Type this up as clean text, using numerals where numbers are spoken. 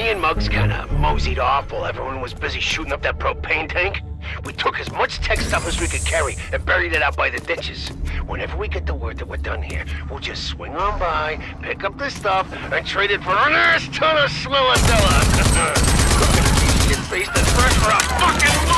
Me and Muggs kinda moseyed off while everyone was busy shooting up that propane tank. We took as much tech stuff as we could carry and buried it out by the ditches. Whenever we get the word that we're done here, we'll just swing on by, pick up the stuff, and trade it for an ass ton of Slilladella. It's based on fresh rock fucking